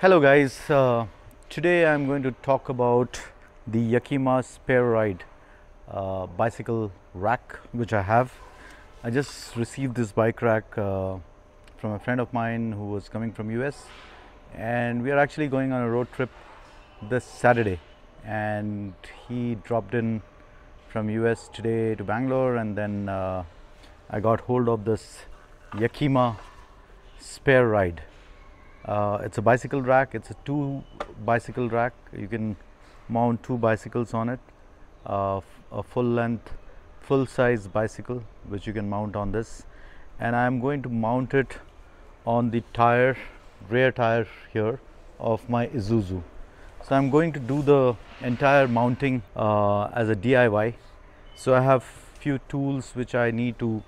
Hello guys, today I'm going to talk about the Yakima Spare Ride bicycle rack which I have. I just received this bike rack from a friend of mine who was coming from US, and we are actually going on a road trip this Saturday, and he dropped in from US today to Bangalore, and then I got hold of this Yakima Spare Ride. It's a bicycle rack. It's a two bicycle rack. You can mount two bicycles on it, a full size bicycle which you can mount on this, and I'm going to mount it on the rear tire here of my Isuzu. So I'm going to do the entire mounting as a DIY. So I have few tools which I need to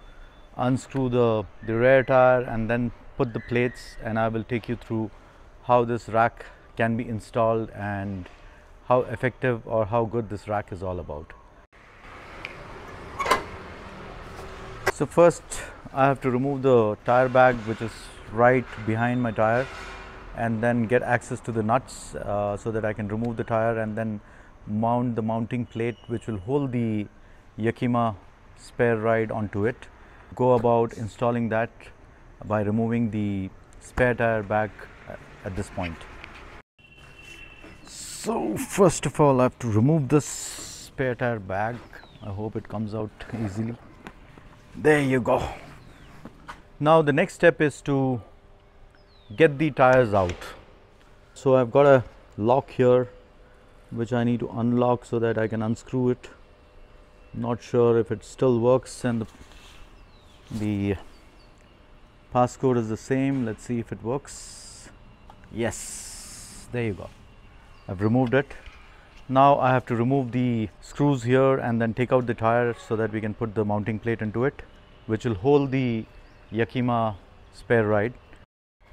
unscrew the rear tire and then put the plates, and I will take you through how this rack can be installed and how effective or how good this rack is all about. So first I have to remove the tire bag which is right behind my tire, and then get access to the nuts so that I can remove the tire and then mount the mounting plate which will hold the Yakima Spare Ride onto it. Go about installing that by removing the spare tire bag at this point. So first of all I have to remove this spare tire bag. I hope it comes out easily. There you go. Now the next step is to get the tires out. So I've got a lock here which I need to unlock so that I can unscrew it. Not sure if it still works, and the passcode is the same. Let's see if it works. Yes, there you go. I've removed it. Now I have to remove the screws here and then take out the tire so that we can put the mounting plate into it, which will hold the Yakima Spare Ride.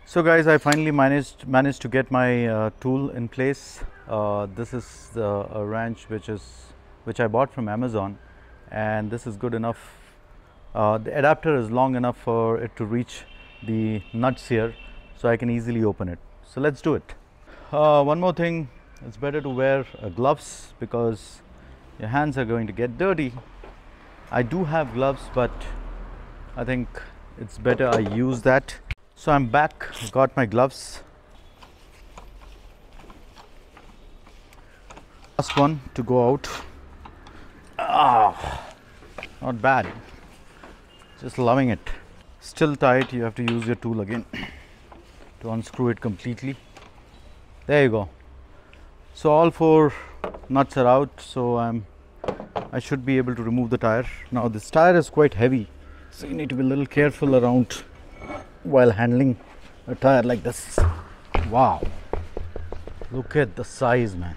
So guys, I finally managed to get my tool in place. This is a wrench which I bought from Amazon, and this is good enough. The adapter is long enough for it to reach the nuts here, so I can easily open it. So let's do it. One more thing, it's better to wear gloves because your hands are going to get dirty. I do have gloves, but I think it's better I use that. So I'm back, got my gloves. Last one to go out. Ah, not bad. Just loving it. Still tight, you have to use your tool again to unscrew it completely. There you go. So all four nuts are out, so I should be able to remove the tire. Now this tire is quite heavy, so you need to be a little careful around while handling a tire like this. Wow, look at the size, man.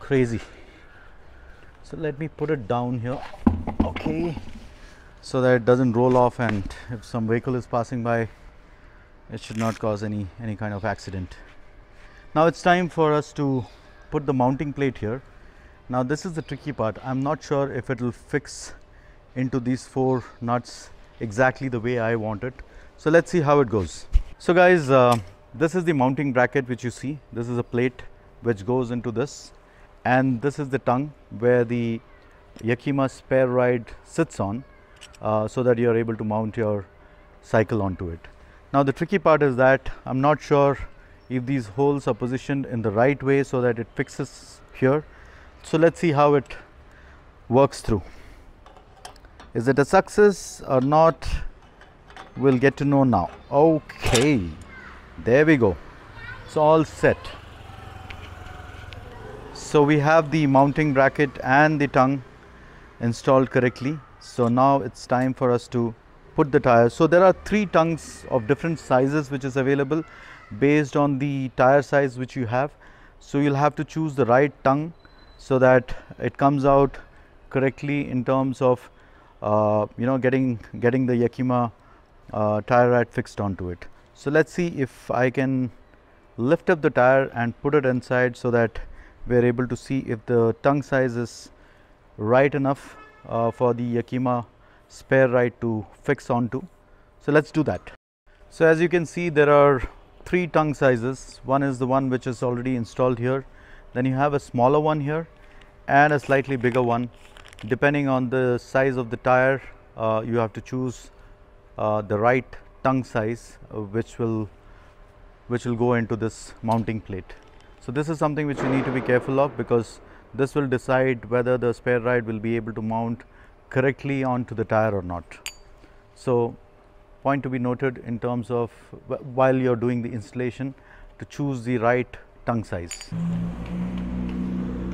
Crazy. So let me put it down here. Okay. So that it doesn't roll off, and if some vehicle is passing by, it should not cause any kind of accident. Now it's time for us to put the mounting plate here. Now this is the tricky part. I'm not sure if it will fix into these four nuts exactly the way I want it. So let's see how it goes. So guys, this is the mounting bracket which you see. This is a plate which goes into this, and this is the tongue where the Yakima Spare Ride sits on. So that you are able to mount your cycle onto it. Now the tricky part is that I'm not sure if these holes are positioned in the right way so that it fixes here. So let's see how it works through. Is it a success or not? We'll get to know now. Okay, there we go. It's all set. So we have the mounting bracket and the tongue installed correctly. So now it's time for us to put the tires. So there are three tongues of different sizes which is available based on the tire size which you have. So you'll have to choose the right tongue so that it comes out correctly in terms of getting the Yakima tire ride fixed onto it. So let's see if I can lift up the tire and put it inside so that we're able to see if the tongue size is right enough for the Yakima Spare Ride to fix onto. So let's do that. So as you can see, there are three tongue sizes. One is the one which is already installed here, then you have a smaller one here and a slightly bigger one. Depending on the size of the tire, you have to choose the right tongue size which will go into this mounting plate. So this is something which you need to be careful of, because this will decide whether the spare ride will be able to mount correctly onto the tire or not. So point to be noted in terms of while you are doing the installation, to choose the right tongue size.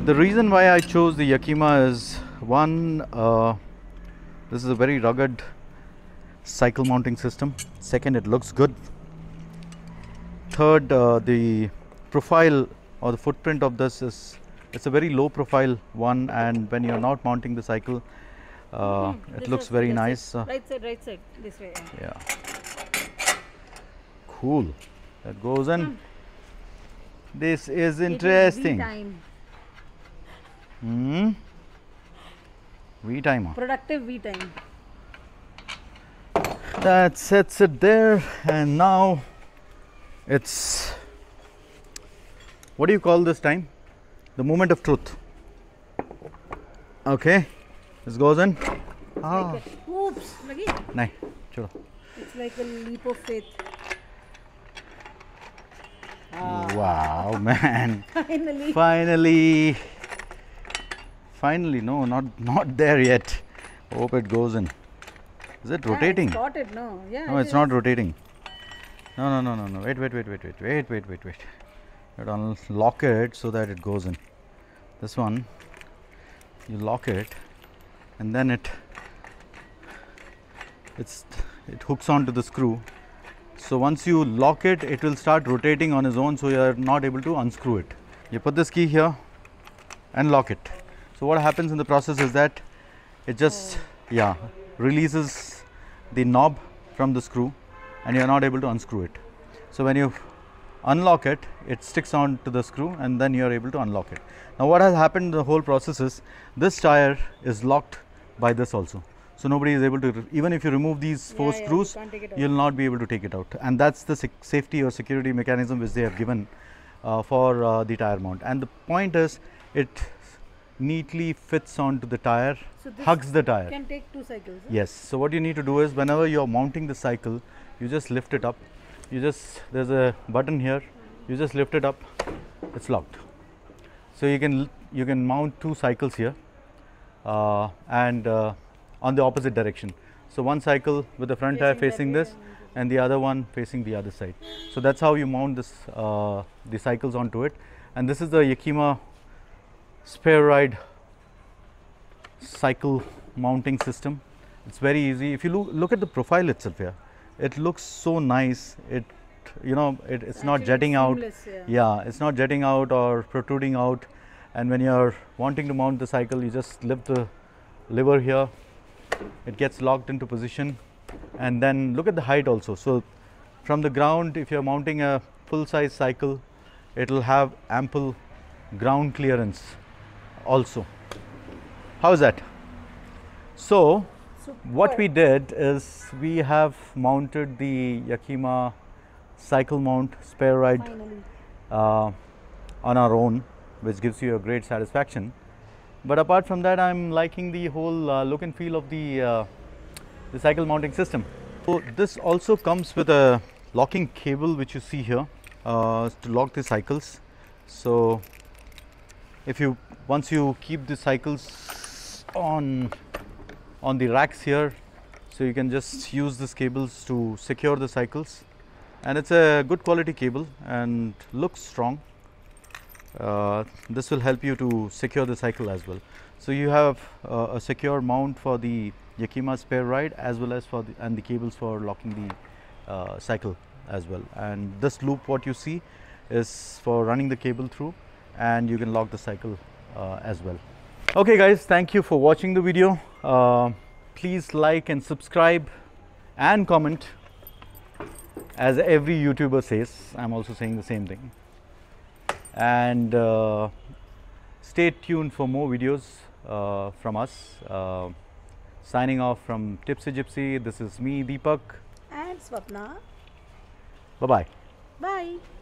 The reason why I chose the Yakima is, one, this is a very rugged cycle mounting system. Second, it looks good. Third, the profile or the footprint of this is, it's a very low profile one, and when you are not mounting the cycle, it looks very nice. Right side, this way. Yeah. Cool. That goes in. This is interesting. V-timer. Productive V-time. That sets it there, and now it's, what do you call this time? The moment of truth. Okay, this goes in. Ah. Oops, lagi? Nahi, chalo. It's like a leap of faith. Wow, man! Finally. Finally. Finally, no, not there yet. Hope it goes in. Is it rotating? Yeah, it's it, no. Yeah, no, it's not rotating. No. Wait. You unlock it so that it goes in. This one, you lock it, and then it hooks onto the screw. So once you lock it, it will start rotating on its own. So you are not able to unscrew it. You put this key here and lock it. So what happens in the process is that it just releases the knob from the screw, and you are not able to unscrew it. So when you unlock it, it sticks on to the screw, and then you are able to unlock it. Now what has happened in the whole process is, this tire is locked by this also. So nobody is able to, even if you remove these four screws, you will not be able to take it out. And that's the safety or security mechanism which they have given for the tire mount. And the point is, it neatly fits onto the tire, so this hugs the tire. Can take two cycles. Huh? Yes. So what you need to do is, whenever you are mounting the cycle, you just lift it up. There's a button here. You just lift it up. It's locked. So you can mount two cycles here, and on the opposite direction. So one cycle with the front tire facing this, and the other one facing the other side. So that's how you mount this the cycles onto it. And this is the Yakima Spare Ride cycle mounting system. It's very easy. If you look at the profile itself here, it looks so nice. It's not jetting out. Yeah, it's not jetting out or protruding out. And when you're wanting to mount the cycle, you just lift the lever here, it gets locked into position. And then look at the height also. So from the ground, if you're mounting a full size cycle, it'll have ample ground clearance also. How is that? So what we did is, we have mounted the Yakima cycle mount spare ride on our own, which gives you a great satisfaction. But apart from that, I'm liking the whole look and feel of the cycle mounting system. So this also comes with a locking cable which you see here to lock the cycles. So once you keep the cycles on the racks here, so you can just use these cables to secure the cycles. And it's a good quality cable and looks strong. This will help you to secure the cycle as well. So you have a secure mount for the Yakima Spare Ride, as well as and the cables for locking the cycle as well. And this loop, what you see, is for running the cable through, and you can lock the cycle as well. Okay guys, thank you for watching the video. Please like and subscribe and comment. As every YouTuber says, I'm also saying the same thing. And stay tuned for more videos from us. Signing off from Tipsy Gypsy, this is me, Deepak. And Swapna. Bye-bye. Bye.